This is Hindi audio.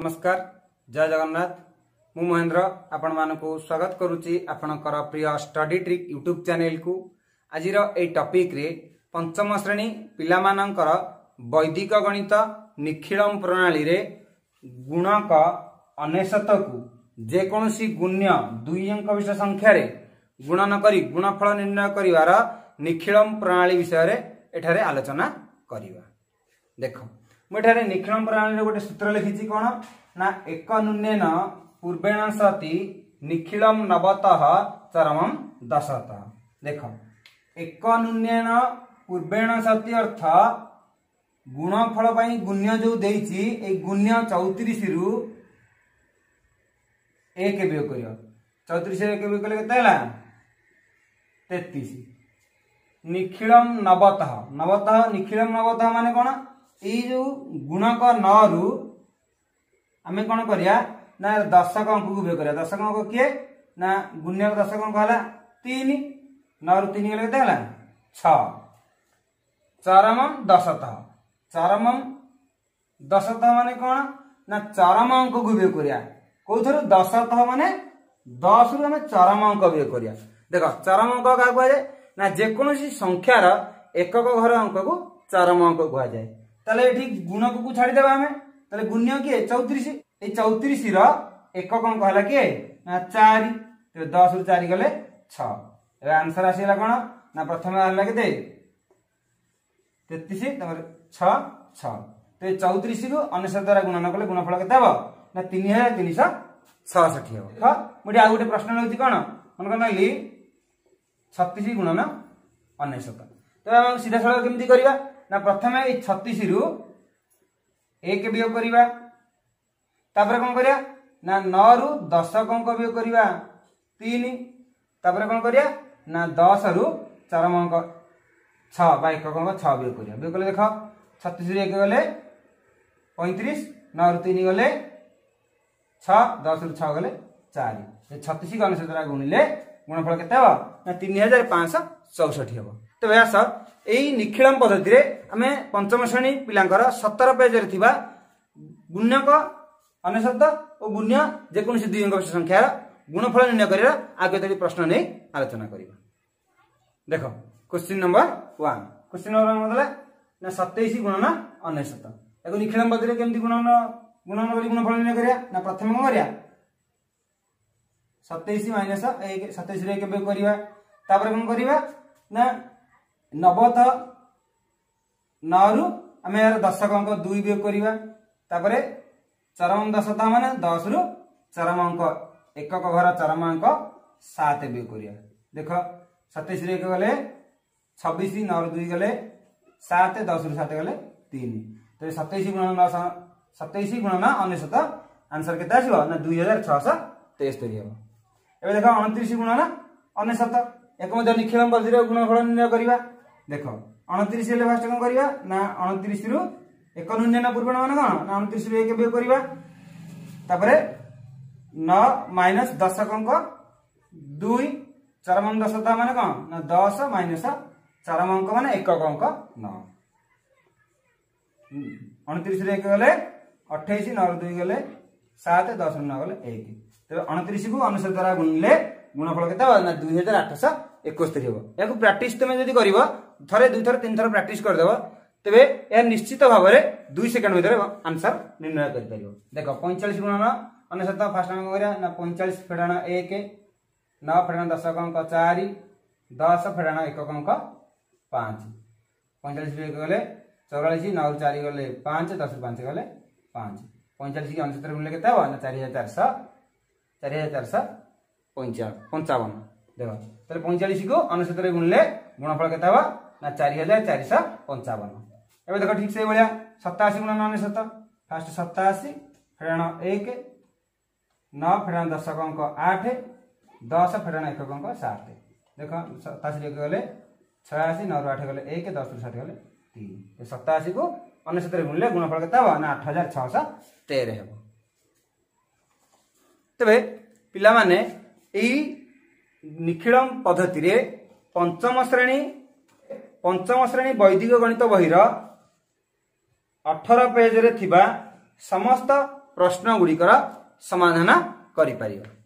नमस्कार, जय जगन्नाथ। मु महेन्द्र आपण मानक स्वागत करुच्ची आपणकर प्रिय स्टडी ट्रिक यूट्यूब चैनल को। आज टॉपिक रे पंचम श्रेणी पिला मानकर वैदिक गणित निखिलम प्रणाली रे गुणक 99 को जेकोसी गुण्य दुई अंक विशेष संख्यार गुणन कर गुणफल निर्णय कर निखिलम प्रणाली विषय एठारे आलोचना करवा। देख मुझे निखिलम प्रणाली गोटे सूत्र लिखी कौन ना एक नून्यन पूर्वेणसति निखिलम नवतः चरमम दशतः। देख एक नून्यन पूर्वेणसति अर्थ गुणफल गुण्य जो दे गुण्य 34 रु एक वियोग कर 34 एक वियोग कले केते 33। निखिलम नवतः नवतः निखिलम नवतः माने कौन ये जो गुणक नू आम कौन करिया ना दशक अंक को वियोग कर दशक अंक किए ना गुण्य दशक अंक है 3 नू 3 गले केते 6 चरम दशतः। चरम दशतः माने कौन ना चरम अंक को वियोग करिया कौर दशतः माने 10 रु चरम अंक वियोग करिया। देख चरम अंक क्या कहुए ना जेकोसी संख्यार एकक घर अंक को चरम अंक कहुए। ताले गुणक को छाड़ीदे आम गुण्य किए 34 ये 34 रक अंक है किए ना 4 10 रु 4 गले 6 आंसर आसगला कौन ना प्रथम है के 33 6 34 रु 99 द्वारा गुणन कले गुणफल के ना 3366 हम। मुझे आउ गोटे प्रश्न रही कौन मन कहली 36 गुणन 99 तेज सीधा सड़क केमती करवा ना प्रथम 36 रु एक वियोग करवापर कौन कर ना 9 रु 10 अंक वियोग करवा 3 तापर कौन कर ना 10 रु 4 अंक 6 अंक 6 वियोग कर। देख 36 रु एक गले 35 9 रु 3 गले 6 10 रु 6 गले 4 36 को 99 द्वारा गुणिले गुणफल केते हो ना 3564 हो। तो भैया सर यही निखिलम पद्धति रे आम पंचम श्रेणी पिलांकर 17 पेज रे थिबा गुण्यक 99 और गुण्य जेकोसी दुई अंक विशेष संख्यार गुणफल निर्णय कर आगे प्रश्न नहीं आलोचना करबा। देख क्वेश्चन नंबर 1 क्वेश्चन नंबर 1 ना 27 गुणन 99 एक निखिलम पद्धति रे केमती गुणन कर गुणफल निर्णय करया ना प्रथम कौन करया 27 माइनस 1 27 रे एक वियोग करवा तापर कौन करवा ना 90 9 रु आम यार दशक अंक 2 वियोग करवा तापर चरम दशता माने 10 रु चरम अंक एकक घर चरम अंक 7 वियोग करवा। देख 27 रे एक गले 26 9 रु 2 गले 7 10 रु 7 गले 3 तो 27 गुणन 99 आंसर केते आसीबो ना 2673 हो। एबे देख 29 गुणन 99 एक मध्य निखिलम पद्धति गुणफल निर्णय करवा। देख 29 हेले फास्ट कौन करवा ना 29 रु एक नून्यन पूर्वण मान कौन ना 29 रु एक वियोग करवा तापरे 9 माइनस दशक अंक 2 चरम दशता मान कौन ना 10 माइनस चरम अंक मान एकक अंक 9 29 रु एक गले 28 9 रु 2 गले 7 10 रु 9 गले 1 तेज 29 को 99 द्वारा गुणिले गुणफल के 2871 हो। या प्राक्ट तुम जब कर थे दुई थर तीन थर प्राक्ट करदेव तेज यह निश्चित भाव में 2 सेकेंड भर आंसर निर्णय कर। देख 45 गुणन 99 फास्ट अंक कर 45 फेड़ाण 1 9 फेड़ाण दशक अंक 4 10 फेड़ाण एकक अंक 5 45 एक गले 44 9 4 गले 5 10 5 गले 5 45 की 99 गुणिले के 4,455 देख 45 को 99 गुणले गुणफल के 4,455। एवं देख ठीक से भाया 87 गुणन 99 फास्ट 87 फेड़ाण 1 9 फेड़ाण दशक अंक 8 10 फेड़ाण एकक अंक 7 देख 87 एक गले 86 9 8 गले 1 10 रु 7 गले 3 87 को 99 गुणले गुणफल के 8613 हो। तेरे पिला माने यही निखिलम पद्धति रे पंचम श्रेणी वैदिक गणित बहिर 18 पेज रे थिबा समस्त प्रश्न गुड़िकर समाधान कर।